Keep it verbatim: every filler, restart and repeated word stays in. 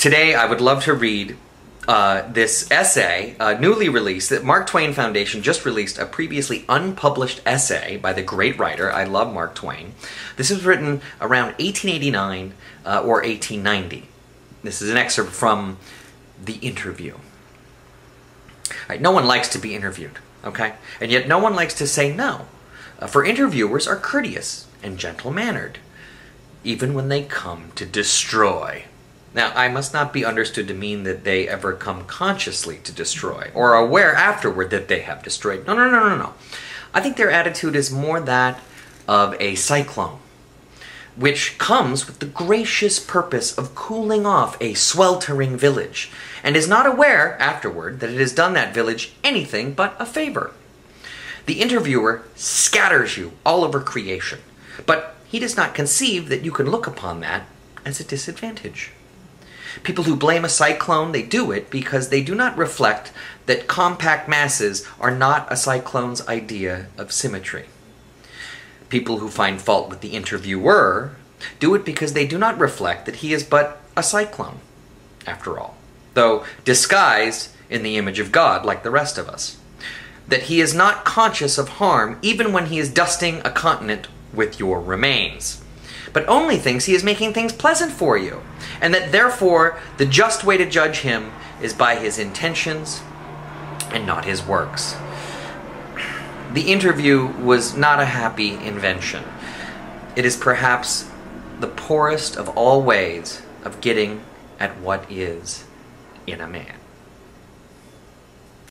Today, I would love to read uh, this essay, uh, newly released, that Mark Twain Foundation just released a previously unpublished essay by the great writer. I love Mark Twain. This was written around eighteen eighty-nine uh, or eighteen ninety. This is an excerpt from The Interview. All right, no one likes to be interviewed, okay? And yet no one likes to say no. Uh, for interviewers are courteous and gentle-mannered, even when they come to destroy. Now, I must not be understood to mean that they ever come consciously to destroy, or are aware afterward that they have destroyed. No, no, no, no, no. I think their attitude is more that of a cyclone, which comes with the gracious purpose of cooling off a sweltering village, and is not aware afterward that it has done that village anything but a favor. The interviewer scatters you all over creation, but he does not conceive that you can look upon that as a disadvantage. People who blame a cyclone, they do it because they do not reflect that compact masses are not a cyclone's idea of symmetry. People who find fault with the interviewer do it because they do not reflect that he is but a cyclone, after all, though disguised in the image of God like the rest of us, that he is not conscious of harm even when he is dusting a continent with your remains, but only thinks he is making things pleasant for you, and that therefore the just way to judge him is by his intentions and not his works. The interview was not a happy invention. It is perhaps the poorest of all ways of getting at what is in a man.